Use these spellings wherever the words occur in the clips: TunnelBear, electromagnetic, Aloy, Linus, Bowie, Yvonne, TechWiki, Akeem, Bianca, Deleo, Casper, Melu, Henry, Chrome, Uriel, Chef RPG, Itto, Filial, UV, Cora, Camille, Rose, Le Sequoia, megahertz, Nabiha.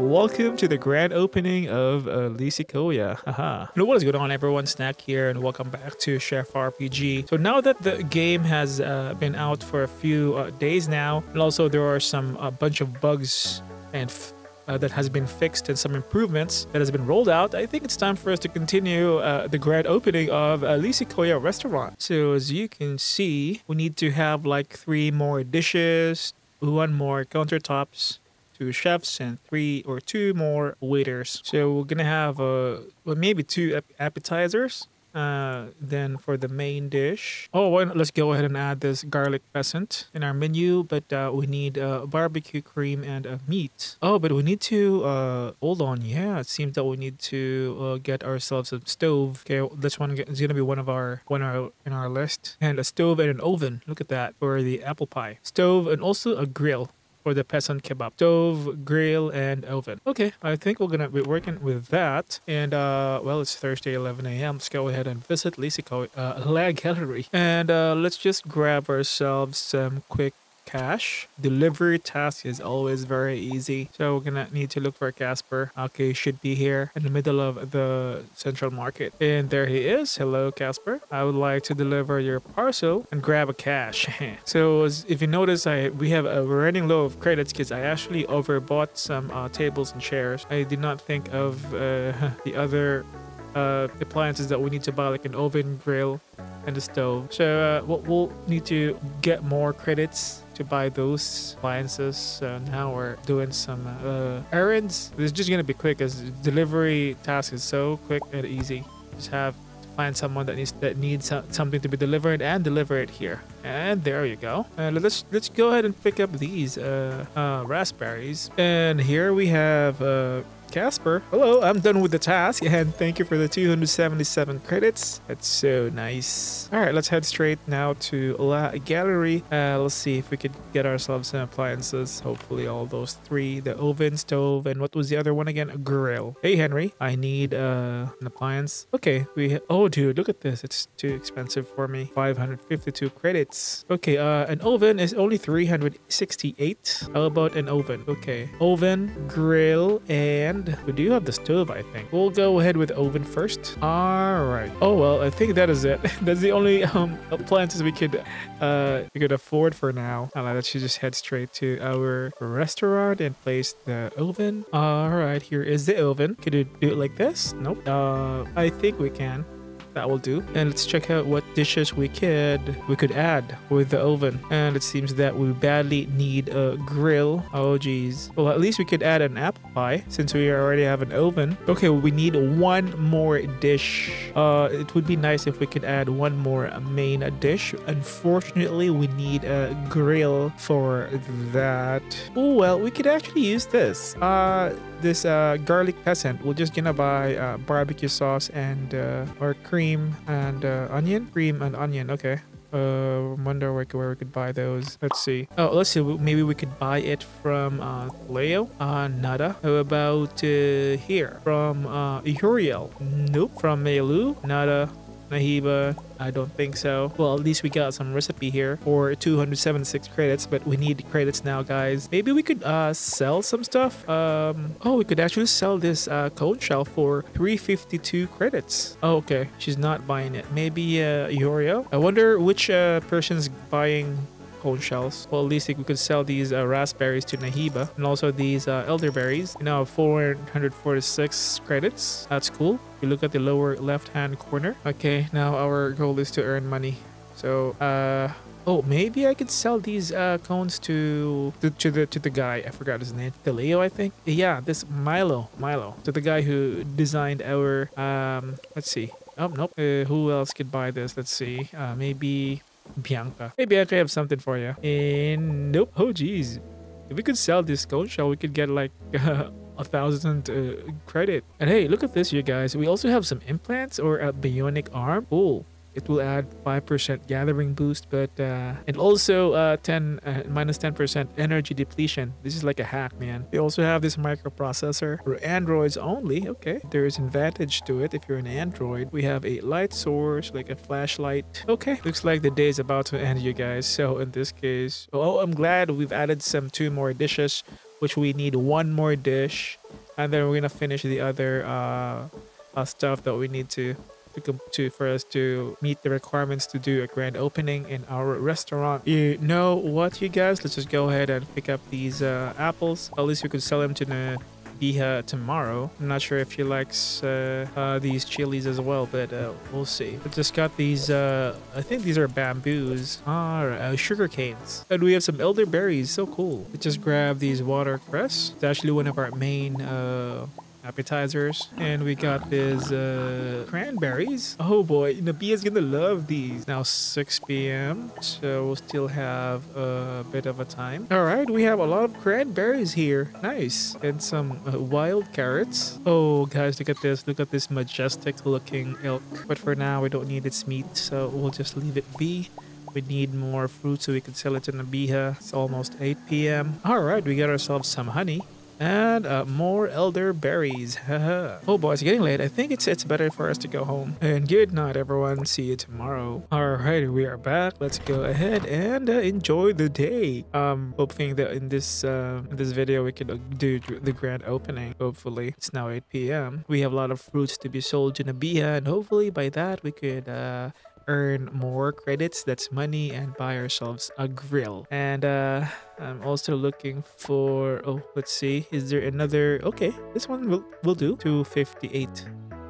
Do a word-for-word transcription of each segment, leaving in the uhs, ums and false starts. Welcome to the grand opening of uh, Le Sequoia. Haha. You know what is going on, everyone? Snack here, and welcome back to Chef R P G. So now that the game has uh, been out for a few uh, days now, and also there are some a uh, bunch of bugs and f uh, that has been fixed and some improvements that has been rolled out, I think it's time for us to continue uh, the grand opening of uh, Le Sequoia restaurant. So as you can see, we need to have like three more dishes, one more countertops, two chefs, and three or two more waiters. So we're gonna have uh well, maybe two appetizers, uh then for the main dish. Oh, well, let's go ahead and add this garlic peasant in our menu, but uh we need uh barbecue cream and a uh, meat. Oh, but we need to uh hold on. Yeah, it seems that we need to uh, get ourselves a stove. Okay, this one is gonna be one of our one our in our list. And a stove and an oven, look at that, for the apple pie. Stove and also a grill for the peasant kebab. Stove, grill, and oven. Okay, I think we're gonna be working with that. And uh well, it's Thursday, eleven A M Let's go ahead and visit Le Sequoia uh lag gallery, and uh let's just grab ourselves some quick cash. Delivery task is always very easy, so we're gonna need to look for Casper. Okay, should be here in the middle of the central market, and there he is. Hello, Casper, I would like to deliver your parcel and grab a cash. So as, if you notice, I we have a we're running low of credits because I actually overbought some uh, tables and chairs. I did not think of uh, the other uh appliances that we need to buy, like an oven, grill, and a stove. So uh, we'll, we'll need to get more credits to buy those appliances. So now we're doing some uh errands. This is just gonna be quick, as delivery task is so quick and easy. Just have to find someone that needs that needs something to be delivered and deliver it here. And there you go. And uh, let's let's go ahead and pick up these uh uh raspberries. And here we have uh Casper. Hello, I'm done with the task, and thank you for the two hundred seventy-seven credits. That's so nice. All right, let's head straight now to La Gallery. Uh, let's see if we could get ourselves some appliances. Hopefully all those three: the oven, stove, and what was the other one again? A grill. Hey, Henry, I need uh, an appliance. Okay, we... Oh, dude, look at this. It's too expensive for me. five hundred fifty-two credits. Okay, uh, an oven is only three hundred sixty-eight. How about an oven? Okay. Oven, grill, and we do have the stove, I think. We'll go ahead with oven first. All right. Oh, well, I think that is it. That's the only um, appliances we could uh, we could afford for now. All right, let's just head straight to our restaurant and place the oven. All right, here is the oven. Could we do it like this? Nope. Uh, I think we can. That will do. And let's check out what dishes we could we could add with the oven. And it seems that we badly need a grill. Oh geez. Well, at least we could add an apple pie since we already have an oven. Okay, well, we need one more dish. Uh, it would be nice if we could add one more main dish. Unfortunately, we need a grill for that. Oh well, we could actually use this. Uh, this uh garlic peasant. We're just gonna buy uh, barbecue sauce and uh, or cream. Cream and uh, onion? Cream and onion, okay. Uh, I wonder where, where we could buy those. Let's see. Oh, let's see. Maybe we could buy it from uh, Leo. Uh, nada. How about uh, here? From uh, Uriel? Nope. From Melu? Nada. Nahiba? I don't think so. Well, at least we got some recipe here for two hundred seventy-six credits, but we need credits now, guys. Maybe we could uh sell some stuff. Um oh, we could actually sell this uh cone shell for three hundred fifty-two credits. Oh, okay, she's not buying it. Maybe uh Uriel. I wonder which uh person's buying cone shells. Well, at least we could sell these uh, raspberries to Nahiba, and also these uh, elderberries. You know, four hundred forty-six credits. That's cool. You look at the lower left-hand corner. Okay, now our goal is to earn money. So, uh, oh, maybe I could sell these uh, cones to, to to the to the guy. I forgot his name. Deleo, I think. Yeah, this Milo, Milo. So the guy who designed our. Um, let's see. Oh nope. Uh, who else could buy this? Let's see. Uh, maybe. Bianca. Hey Bianca, I have something for you. And nope. Oh geez, if we could sell this cone shell, we could get like uh, a thousand uh, credit. And hey, look at this, you guys. We also have some implants or a bionic arm. Cool. It will add five percent gathering boost, but uh, and also uh, ten uh, minus ten percent energy depletion. This is like a hack, man. They also have this microprocessor for androids only. Okay, there is an advantage to it if you're an android. We have a light source, like a flashlight. Okay, looks like the day is about to end, you guys. So in this case, oh, I'm glad we've added some two more dishes, which we need one more dish. and then we're gonna finish the other uh, uh stuff that we need to to, to for us to meet the requirements to do a grand opening in our restaurant. You know what, you guys, let's just go ahead and pick up these uh apples. At least we could sell them to the Nabiha tomorrow. I'm not sure if she likes uh, uh, these chilies as well, but uh, we'll see. I just got these, uh, I think these are bamboos, or uh, sugar canes. And we have some elderberries, so cool. I just grabbed these watercress. It's actually one of our main uh, appetizers. And we got these uh, cranberries. Oh boy, Nabiha's gonna love these. Now six p m, so we'll still have a bit of a time. All right, we have a lot of cranberries here. Nice. And some uh, wild carrots. Oh guys, look at this. Look at this majestic looking elk. But for now, we don't need its meat, so we'll just leave it be. We need more fruit so we can sell it to Nabiha. It's almost eight p m All right, we got ourselves some honey. And uh, more elderberries. Oh boy, it's getting late. I think it's it's better for us to go home. And good night, everyone. See you tomorrow. All right, we are back. Let's go ahead and uh, enjoy the day. Um, hoping that in this uh, in this video we can do the grand opening. Hopefully, it's now eight p m We have a lot of fruits to be sold to Nabiha, and hopefully by that we could. Uh, earn more credits, that's money, and buy ourselves a grill. And uh I'm also looking for, oh let's see, is there another? Okay, this one will will do. Two fifty-eight.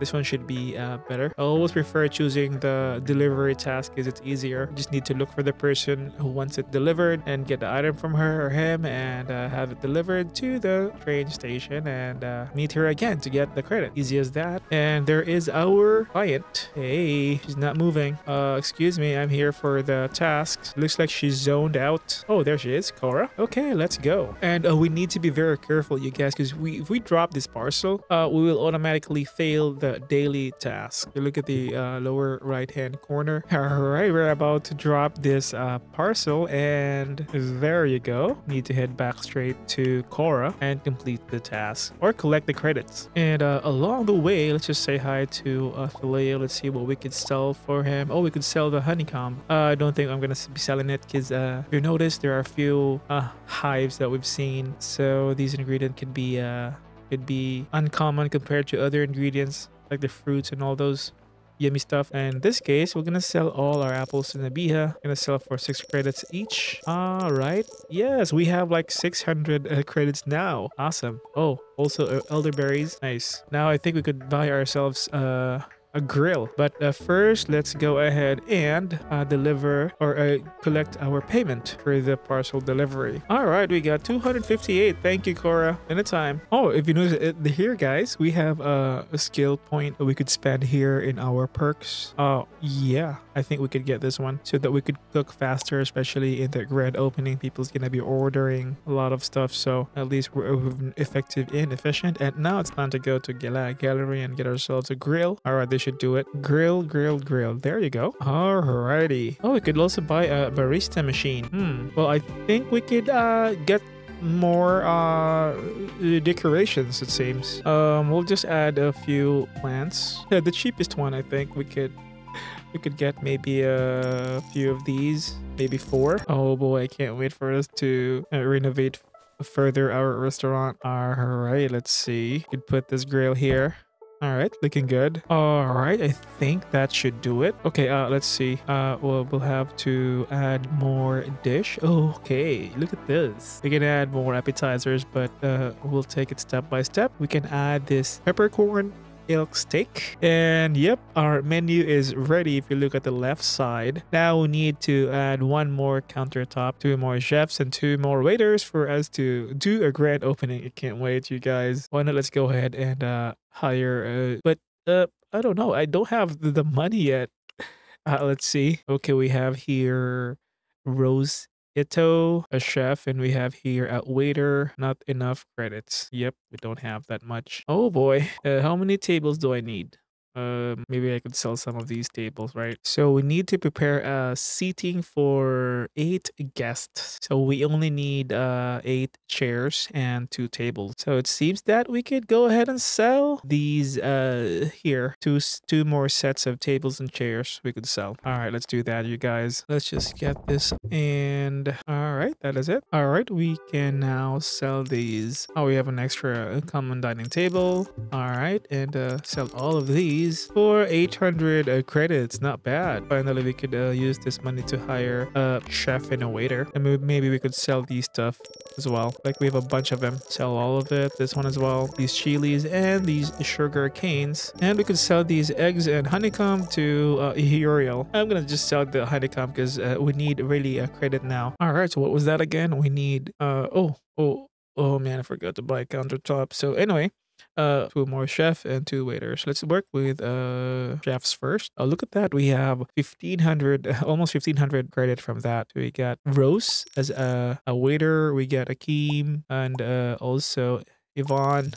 This one should be uh, better. I always prefer choosing the delivery task because it's easier. You just need to look for the person who wants it delivered and get the item from her or him and uh, have it delivered to the train station and uh, meet her again to get the credit. Easy as that. And there is our client. Hey, she's not moving. Uh, excuse me, I'm here for the tasks. Looks like she's zoned out. Oh, there she is, Cora. Okay, let's go. And uh, we need to be very careful, you guys, because we, if we drop this parcel, uh, we will automatically fail the daily task. You look at the uh, lower right hand corner. All right, we're about to drop this uh, parcel, and there you go. Need to head back straight to Cora and complete the task or collect the credits. And uh, along the way, let's just say hi to uh, Filial. Let's see what we could sell for him. Oh, we could sell the honeycomb. Uh, I don't think I'm gonna be selling it because uh, if you notice, there are a few uh, hives that we've seen. So these ingredients could be uh, could be uncommon compared to other ingredients, like the fruits and all those yummy stuff. And in this case, we're gonna sell all our apples to Nabiha. Gonna sell for six credits each. All right, yes, we have like six hundred uh, credits now. Awesome. Oh, also uh, elderberries. Nice. Now I think we could buy ourselves uh a grill, but uh, first let's go ahead and uh, deliver or uh, collect our payment for the parcel delivery. All right, we got two hundred fifty-eight. Thank you, Cora. Anytime. Oh, if you notice it, here guys, we have uh, a skill point that we could spend here in our perks. Oh uh, yeah, I think we could get this one so that we could cook faster, especially in the grand opening. People's gonna be ordering a lot of stuff, so at least we're effective and efficient. And now it's time to go to Gala Gallery and get ourselves a grill. All right, this should do it. Grill, grill, grill. There you go. Alrighty. Oh, we could also buy a barista machine. Hmm. Well, I think we could uh get more uh decorations, it seems. Um we'll just add a few plants. Yeah, the cheapest one, I think we could we could get maybe a few of these, maybe four. Oh boy, I can't wait for us to uh, renovate further our restaurant. Alright, let's see. We could put this grill here. All right, looking good. All right, I think that should do it. Okay, uh, let's see. Uh, well, we'll have to add more dish. Oh, okay, look at this. We can add more appetizers, but uh, we'll take it step by step. We can add this peppercorn elk steak, and yep, our menu is ready. If you look at the left side, now we need to add one more countertop, two more chefs, and two more waiters for us to do a grand opening. I can't wait, you guys. Why not? Let's go ahead and uh hire uh, but uh I don't know, I don't have the money yet. Uh let's see. Okay, we have here Rose, Itto, a chef, and we have here a waiter. Not enough credits. Yep, we don't have that much. Oh boy. Uh, how many tables do I need? Uh, maybe I could sell some of these tables, right? So we need to prepare a uh, seating for eight guests. So we only need uh, eight chairs and two tables. So it seems that we could go ahead and sell these uh, here. Two, two more sets of tables and chairs we could sell. All right, let's do that, you guys. Let's just get this. And all right, that is it. All right, we can now sell these. Oh, we have an extra common dining table. All right, and uh, sell all of these for eight hundred credits. Not bad. Finally, we could uh, use this money to hire a chef and a waiter. And maybe we could sell these stuff as well. Like, we have a bunch of them. Sell all of it. This one as well. These chilies and these sugar canes. And we could sell these eggs and honeycomb to uh, Uriel. I'm going to just sell the honeycomb because uh, we need really a credit now. All right. So what was that again? We need... Uh, oh, oh, oh man. I forgot to buy a countertop. So anyway... Uh, two more chef and two waiters. Let's work with uh chefs first. Oh, look at that. We have fifteen hundred, almost fifteen hundred credit from that. We got Rose as a, a waiter. We got Akeem and uh, also Yvonne.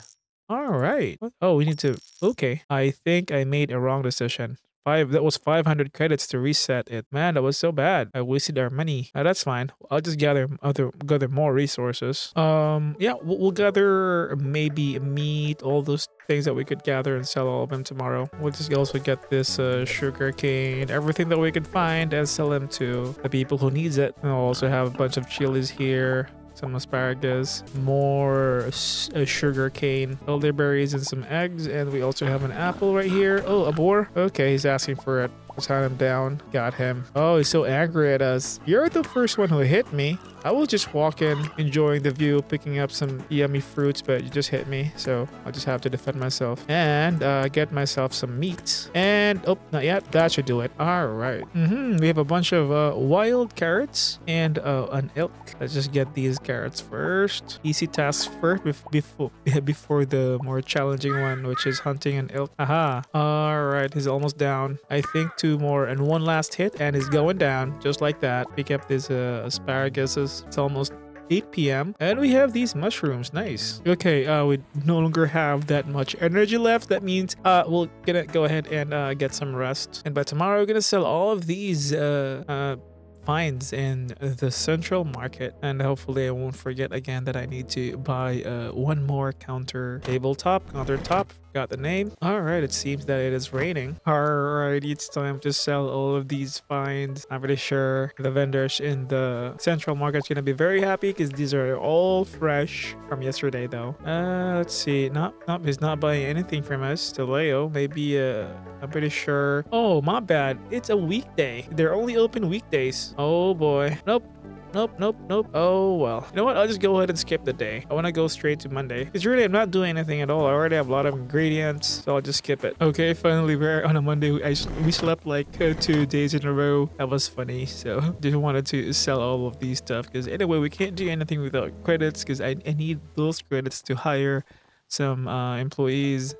All right. Oh, we need to... Okay. I think I made a wrong decision. Five, that was five hundred credits to reset it. Man, that was so bad. I wasted our money. Now, that's fine. I'll just gather other gather more resources. Um, yeah, we'll, we'll gather maybe meat, all those things that we could gather and sell all of them tomorrow. We'll just also get this uh, sugar cane, everything that we can find, and sell them to the people who needs it. And I'll also have a bunch of chilies here. Some asparagus, more uh, sugar cane, elderberries, and some eggs. And we also have an apple right here. Oh, a boar. Okay, he's asking for it. Let's hunt him down. Got him. Oh, he's so angry at us. You're the first one who hit me. I was just walking, enjoying the view, picking up some yummy fruits, but you just hit me. So I'll just have to defend myself and uh, get myself some meat. And, oh, not yet. That should do it. All right. Mm-hmm. We have a bunch of uh, wild carrots and uh, an elk. Let's just get these carrots first. Easy task first before, before the more challenging one, which is hunting an elk. Aha. All right. He's almost down. I think two more and one last hit, and he's going down just like that. Pick up this uh, asparaguses. It's almost eight p m and we have these mushrooms. Nice. Okay, uh we no longer have that much energy left. That means uh we're gonna go ahead and uh get some rest, and by tomorrow we're gonna sell all of these uh uh finds in the central market. And hopefully I won't forget again that I need to buy uh one more counter tabletop countertop. Got the name. All right, it seems that it is raining. All right, it's time to sell all of these finds. I'm pretty sure the vendors in the central market's gonna be very happy because these are all fresh from yesterday, though. Uh, let's see. Not, not, he's not buying anything from us. Deleo, maybe. Uh, I'm pretty sure. Oh, my bad. It's a weekday. They're only open weekdays. Oh boy. Nope. Nope, nope, nope. Oh, well. You know what? I'll just go ahead and skip the day. I want to go straight to Monday. Because really, I'm not doing anything at all. I already have a lot of ingredients, so I'll just skip it. Okay, finally, we're on a Monday. We, I, we slept like uh, two days in a row. That was funny. So just wanted to sell all of these stuff. Because anyway, we can't do anything without credits. Because I, I need those credits to hire some uh, employees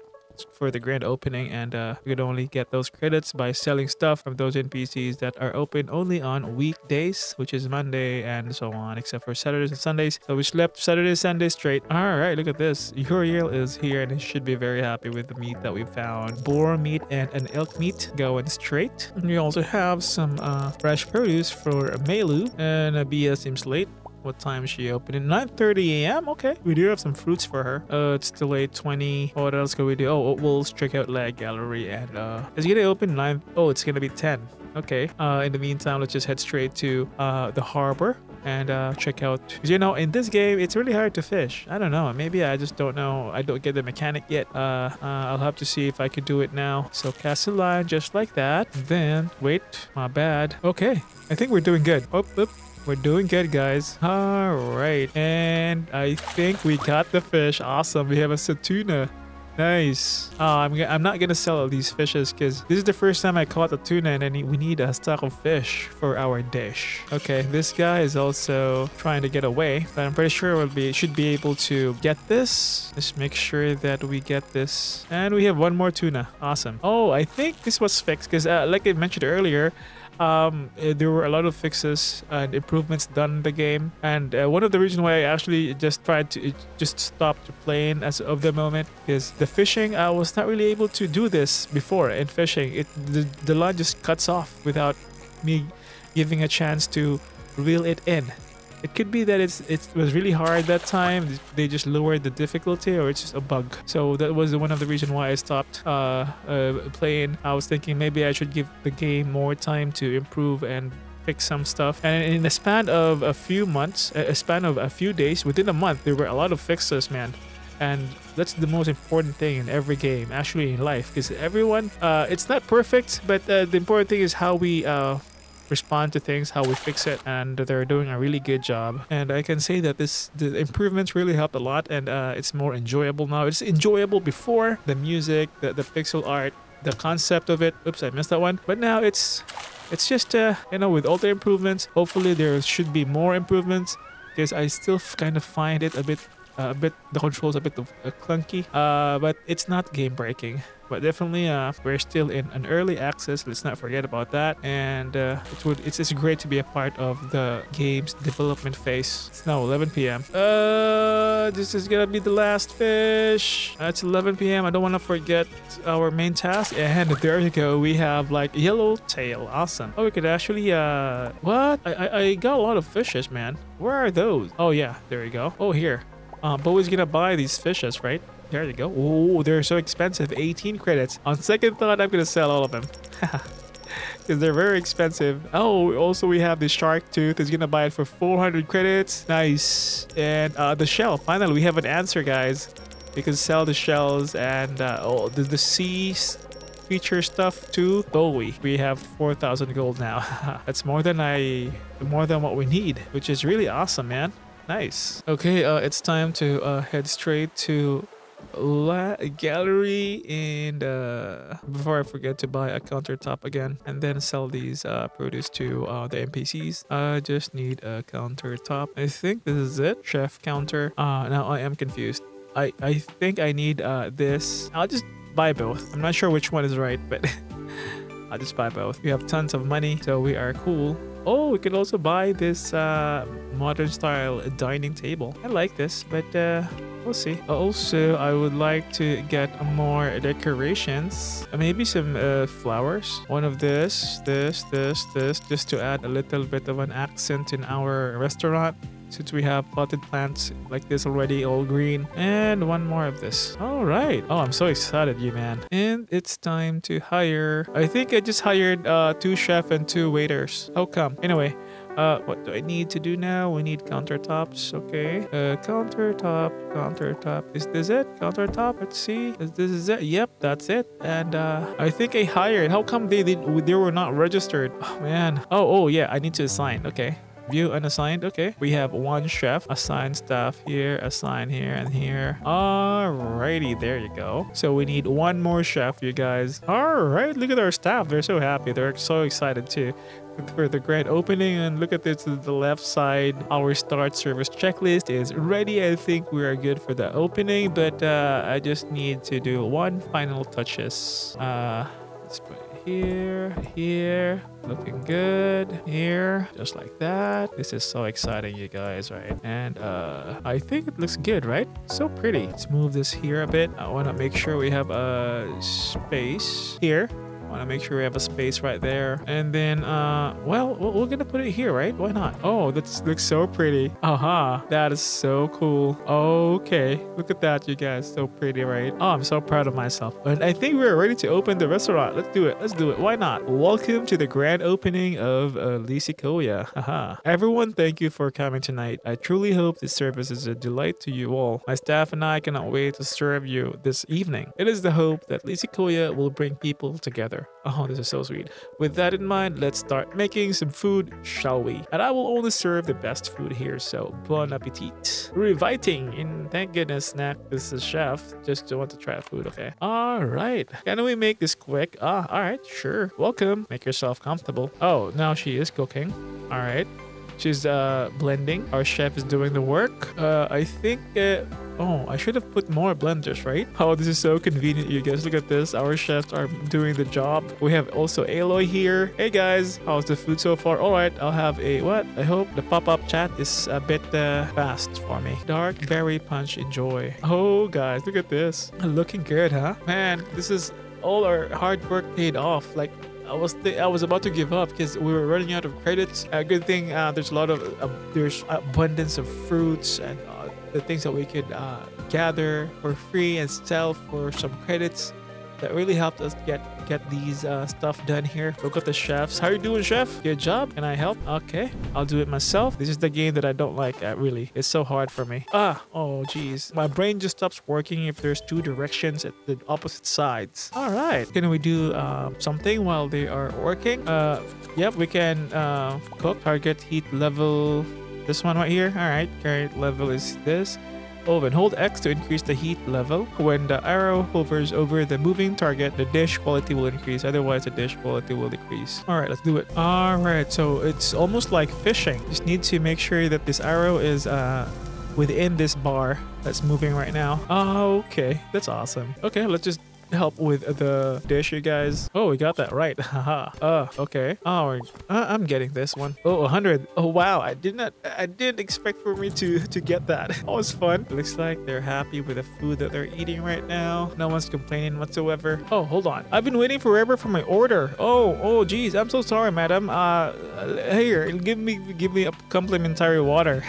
for the grand opening, and uh you could only get those credits by selling stuff from those N P Cs that are open only on weekdays, which is Monday and so on, except for Saturdays and Sundays. So we slept Saturday, Sunday straight. All right, look at this. Uriel is here and he should be very happy with the meat that we found. Boar meat and an elk meat going straight. And we also have some uh fresh produce for Melu, and Nabiha seems late. What time is she opening? nine thirty a m Okay. We do have some fruits for her. Uh, it's still eight twenty. What else can we do? Oh, we'll check out Lag Gallery, and uh, it's gonna open nine. Oh, it's gonna be ten. Okay. Uh, in the meantime, let's just head straight to uh the harbor and uh check out. Cause, you know, in this game, it's really hard to fish. I don't know. Maybe I just don't know. I don't get the mechanic yet. Uh, uh I'll have to see if I could do it now. So cast a line just like that. Then wait. My bad. Okay. I think we're doing good. Oh, oop. We're doing good, guys. All right. And I think we got the fish. Awesome. We have a tuna. Nice. Oh, I'm, I'm not going to sell all these fishes because this is the first time I caught a tuna, and I need, we need a stock of fish for our dish. Okay. This guy is also trying to get away, but I'm pretty sure we'll be should be able to get this. Just make sure that we get this. And we have one more tuna. Awesome. Oh, I think this was fixed because uh, like I mentioned earlier, Um, there were a lot of fixes and improvements done in the game, and uh, one of the reasons why I actually just tried to it just stopped playing as of the moment is the fishing. I was not really able to do this before in fishing. It the, the line just cuts off without me giving a chance to reel it in. It could be that it's it was really hard that time. They just lowered the difficulty, or it's just a bug. So that was one of the reasons why I stopped uh, uh, playing. I was thinking maybe I should give the game more time to improve and fix some stuff. And in the span of a few months, a span of a few days, within a month, there were a lot of fixes, man. And that's the most important thing in every game, actually in life, because everyone, uh, it's not perfect, but uh, the important thing is how we... Uh, respond to things, how we fix it, and they're doing a really good job. And I can say that this the improvements really helped a lot, and uh, it's more enjoyable now. It's enjoyable before. The music, the, the pixel art, the concept of it. Oops, I missed that one. But now it's it's just uh, you know, with all the improvements, hopefully there should be more improvements, because I still kind of find it a bit uh, a bit the controls a bit of, uh, clunky, uh, but it's not game breaking. But definitely, uh, we're still in an early access. Let's not forget about that. And uh, it would, it's, it's great to be a part of the game's development phase. It's now eleven p m Uh, this is gonna be the last fish. Uh, it's eleven p m I don't want to forget our main task. And there you go. We have like yellow tail. Awesome. Oh, we could actually. Uh, what? I, I I got a lot of fishes, man. Where are those? Oh yeah, there you go. Oh here. Uh, Bowie's gonna buy these fishes, right? There you go. Oh, they're so expensive. eighteen credits. On second thought, I'm gonna sell all of them. Because they're very expensive. Oh, also we have the shark tooth. He's gonna buy it for four hundred credits. Nice. And uh, the shell. Finally, we have an answer, guys. We can sell the shells and uh, oh, the, the sea feature stuff to Bowie. We have four thousand gold now. That's more than I, more than what we need, which is really awesome, man. Nice. Okay, uh, it's time to uh, head straight to La gallery, and uh before I forget to buy a countertop again and then sell these uh produce to uh the N P Cs. I just need a countertop. I think this is it. Chef counter. Uh now I am confused. I i think I need uh this. I'll just buy both. I'm not sure which one is right, but I'll just buy both. We have tons of money, so we are cool. Oh, we could also buy this uh modern style dining table. I like this, but uh we'll see. Also, I would like to get more decorations. Maybe some uh, flowers. One of this, this, this, this, just to add a little bit of an accent in our restaurant, since we have potted plants like this already, all green. And one more of this. All right. Oh, I'm so excited, you man. And it's time to hire. I think I just hired uh, two chefs and two waiters. How come? Anyway. Uh, what do I need to do now? We need countertops. Okay. Uh, countertop, countertop. Is this it? Countertop. Let's see. Is this is it? Yep, that's it. And uh, I think I hired. How come they they, they were not registered? Oh man. Oh oh yeah. I need to assign. Okay. View unassigned. Okay, we have one chef. Assign staff here, assign here and here. Alrighty, there you go. So we need one more chef, you guys. Alright, look at our staff. They're so happy. They're so excited too for the grand opening. And look at this, to the left side, our start service checklist is ready. I think we are good for the opening, but uh, I just need to do one final touches. Uh, let's put here, here, looking good, here, just like that. This is so exciting, you guys, right? And uh I think it looks good, right? So pretty. Let's move this here a bit. I want to make sure we have a space here. I want to make sure we have a space right there. And then uh well, we're gonna put it here, right? Why not? Oh, that looks so pretty. Aha, uh-huh. That is so cool. Okay, look at that, you guys. So pretty, right? Oh, I'm so proud of myself. And I think we're ready to open the restaurant. Let's do it. Let's do it. Why not? Welcome to the grand opening of uh, Le Sequoia. Haha. Everyone, thank you for coming tonight. I truly hope this service is a delight to you all. My staff and I cannot wait to serve you this evening. It is the hope that Le Sequoia will bring people together. Oh, this is so sweet. With that in mind, let's start making some food, shall we? And I will only serve the best food here, so bon appetit. Reviting, and thank goodness snack is a chef. Just want to try food, okay? All right. Can we make this quick? Ah, all right, sure. Welcome. Make yourself comfortable. Oh, now she is cooking. All right. She's uh, blending. Our chef is doing the work. Uh, I think... Uh, Oh, I should have put more blenders, right? Oh, this is so convenient, you guys. Look at this. Our chefs are doing the job. We have also Aloy here. Hey, guys. How's the food so far? All right, I'll have a what? I hope the pop-up chat is a bit uh, fast for me. Dark berry punch. Enjoy. Oh, guys, look at this. Looking good, huh? Man, this is all our hard work paid off. Like, I was I was about to give up because we were running out of credits. A good thing uh, there's a lot of uh, there's abundance of fruits and uh, the things that we could uh, gather for free and sell for some credits. That really helped us get get these uh, stuff done here. Look at the chefs. How you doing, chef? Good job. Can I help? Okay, I'll do it myself. This is the game that I don't like. Uh, really, it's so hard for me. Ah, oh geez, my brain just stops working if there's two directions at the opposite sides. All right, can we do uh, something while they are working? Uh, yep, we can uh, cook. Target heat level. This one right here. All right, current level is this. Oven. Hold X to increase the heat level. When the arrow hovers over the moving target, the dish quality will increase. Otherwise, the dish quality will decrease. All right, let's do it. All right, so it's almost like fishing. Just need to make sure that this arrow is uh, within this bar that's moving right now. Okay, that's awesome. Okay, let's just help with the dish, you guys. Oh, we got that right. Haha. uh okay. Oh, I'm getting this one. Oh, one hundred. Oh wow, i did not i didn't expect for me to to get that. That was fun. Looks like they're happy with the food that they're eating right now. No one's complaining whatsoever. Oh, hold on, I've been waiting forever for my order. Oh, oh geez, I'm so sorry, madam. Uh here, give me give me a complimentary water.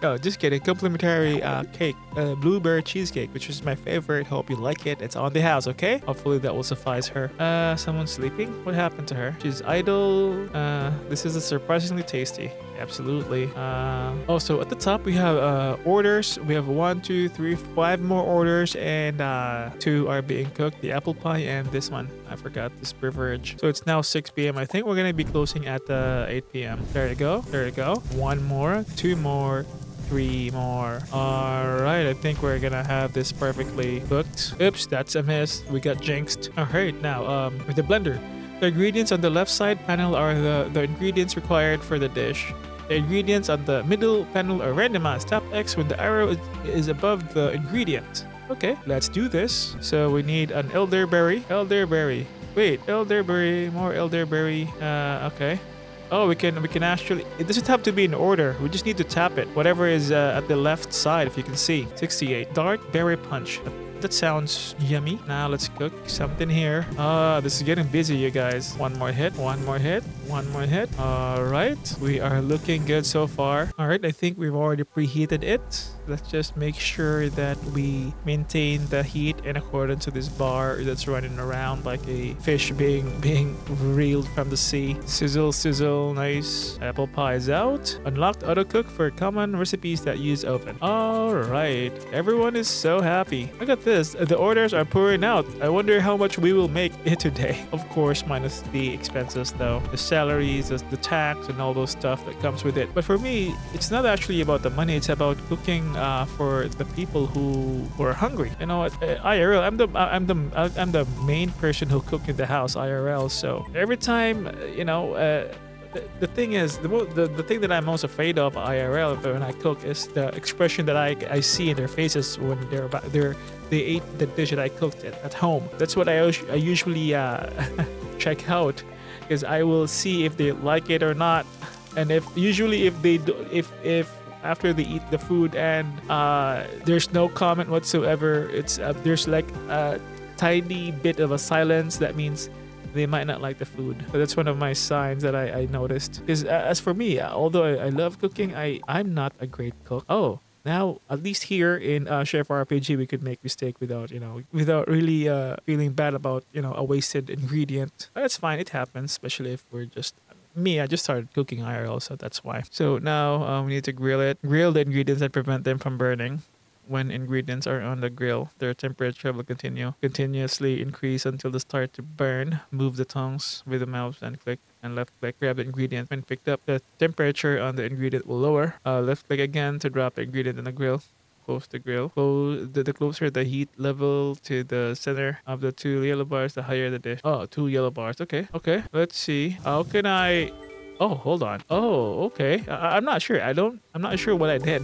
No, just kidding. Complimentary uh cake, uh blueberry cheesecake, which is my favorite. Hope you like it. It's on the house. Okay, Okay, hopefully that will suffice her. Uh, someone's sleeping? What happened to her? She's idle. Uh, this is a surprisingly tasty. Absolutely. Uh, also, at the top, we have uh, orders. We have one, two, three, five more orders, and uh, two are being cooked. The apple pie and this one. I forgot this beverage. So it's now six p m I think we're going to be closing at uh, eight p m There you go. There you go. One more. Two more. Three more. All right, I think we're gonna have this perfectly cooked. Oops, that's a miss. We got jinxed. All right, now um with the blender, the ingredients on the left side panel are the the ingredients required for the dish. The ingredients on the middle panel are randomized. Tap X when the arrow is, is above the ingredient. Okay, let's do this. So we need an elderberry. Elderberry. Wait, elderberry. More elderberry. Uh, okay. Oh, we can we can actually, it doesn't have to be in order. We just need to tap it, whatever is uh, at the left side, if you can see. Sixty-eight. Dark berry punch. That sounds yummy. Now let's cook something here. Ah, uh, this is getting busy, you guys. One more hit, one more hit, one more hit. All right, we are looking good so far. All right, I think we've already preheated it. Let's just make sure that we maintain the heat in accordance to this bar that's running around like a fish being being reeled from the sea. Sizzle, sizzle, nice. Apple pie is out. Unlocked autocook for common recipes that use oven. All right, everyone is so happy. Look at this. The orders are pouring out. I wonder how much we will make it today. Of course, minus the expenses though. The salaries, the tax, and all those stuff that comes with it. But for me, it's not actually about the money. It's about cooking uh, for the people who, who are hungry. You know, I R L, I'm the, I'm, the, I'm the main person who cook in the house, I R L. So every time, you know, uh, The, the thing is, the, the the thing that I'm most afraid of I R L when I cook is the expression that I, I see in their faces when they're about they're they ate the dish that I cooked at, at home. That's what I I usually uh, check out, because I will see if they like it or not, and if usually if they do, if if after they eat the food and uh, there's no comment whatsoever, it's uh, there's like a tiny bit of a silence. That means they might not like the food. So that's one of my signs that I, I noticed. Because uh, as for me, uh, although I, I love cooking, I, I'm not a great cook. Oh, now at least here in uh, Chef R P G, we could make mistake without, you know, without really uh, feeling bad about, you know, a wasted ingredient. But that's fine. It happens, especially if we're just... Me, I just started cooking I R L, so that's why. So now uh, we need to grill it. Grill the ingredients and prevent them from burning. When ingredients are on the grill, their temperature will continue continuously increase until they start to burn. Move the tongs with the mouse and click and left click. Grab the ingredient. When picked up, the temperature on the ingredient will lower. Uh, left click again to drop the ingredient in the grill. Close the grill. Close the, the closer the heat level to the center of the two yellow bars, the higher the dish. Oh, two yellow bars. Okay. Okay. Let's see. How can I... Oh, hold on. Oh, okay. I, I'm not sure. I don't... I'm not sure what I did.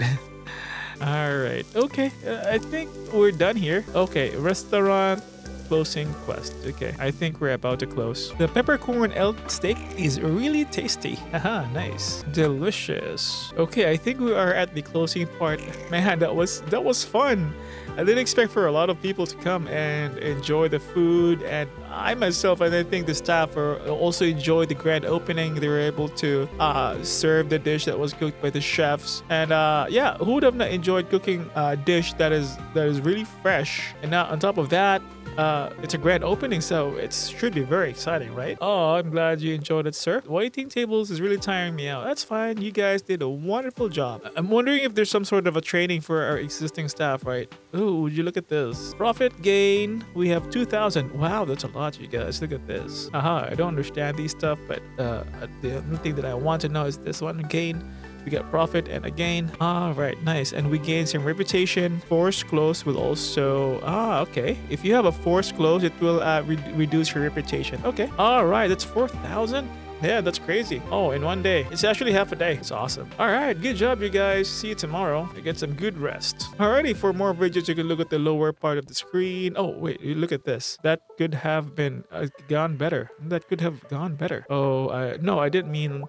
All right. Okay. Uh, I think we're done here. Okay. Restaurant closing quest. Okay. I think we're about to close. The peppercorn elk steak is really tasty. Haha. Nice. Delicious. Okay. I think we are at the closing part. Man, that was that was fun. I didn't expect for a lot of people to come and enjoy the food, and I myself and I think the staff are also enjoyed the grand opening. They were able to uh, serve the dish that was cooked by the chefs, and uh, yeah, who would have not enjoyed cooking a dish that is that is really fresh? And now on top of that, uh, it's a grand opening, so it should be very exciting, right? Oh, I'm glad you enjoyed it, sir. Waiting tables is really tiring me out. That's fine. You guys did a wonderful job. I'm wondering if there's some sort of a training for our existing staff, right? Ooh, would you look at this? Profit gain. We have two thousand. Wow, that's a lot, you guys. Look at this. Aha, I don't understand these stuff, but uh, the only thing that I want to know is this one. Gain. We got profit and a gain. All right, nice. And we gain some reputation. Force close will also... Ah, okay. If you have a force close, it will uh, re reduce your reputation. Okay. All right, that's four thousand. Yeah, that's crazy. Oh, in one day. It's actually half a day. It's awesome. All right. Good job, you guys. See you tomorrow. You get some good rest. Alrighty. For more bridges, you can look at the lower part of the screen. Oh, wait. Look at this. That could have been uh, gone better. That could have gone better. Oh, I, no, I didn't mean...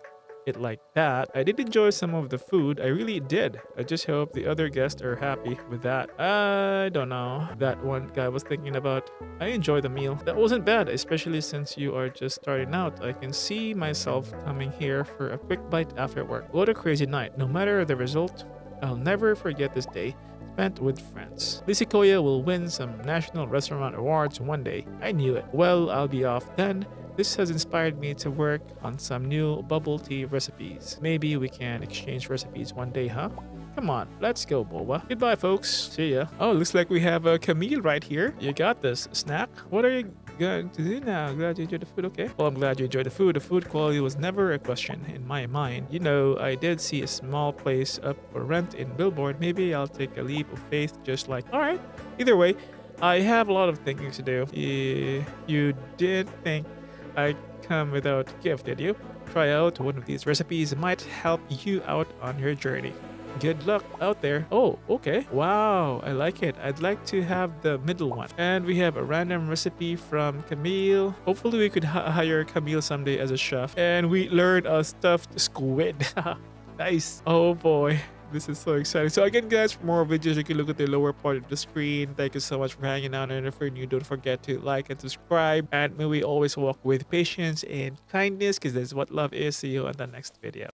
it like that. I did enjoy some of the food. I really did. I just hope the other guests are happy with that. I don't know. That one guy was thinking about. I enjoyed the meal. That wasn't bad, especially since you are just starting out. I can see myself coming here for a quick bite after work. What a crazy night. No matter the result, I'll never forget this day spent with friends. Le Sequoia will win some national restaurant awards one day. I knew it. Well, I'll be off then. This has inspired me to work on some new bubble tea recipes. Maybe we can exchange recipes one day, huh? Come on, let's go, Boba. Goodbye, folks. See ya. Oh, looks like we have a uh, Camille right here. You got this. Snack? What are you going to do now? Glad you enjoyed the food, okay? Well, I'm glad you enjoyed the food. The food quality was never a question in my mind. You know, I did see a small place up for rent in Billboard. Maybe I'll take a leap of faith just like... All right. Either way, I have a lot of thinking to do. Yeah, you did think... I come without gift, did you? Try out one of these recipes. It might help you out on your journey. Good luck out there. Oh, okay. Wow, I like it. I'd like to have the middle one. And we have a random recipe from Camille. Hopefully we could hire Camille someday as a chef. And we learned a stuffed squid. Nice. Oh boy. This is so exciting. So again, guys, for more videos, you can look at the lower part of the screen. Thank you so much for hanging out. And if you're new, don't forget to like and subscribe. And may we always walk with patience and kindness, because that's what love is. See you on the next video.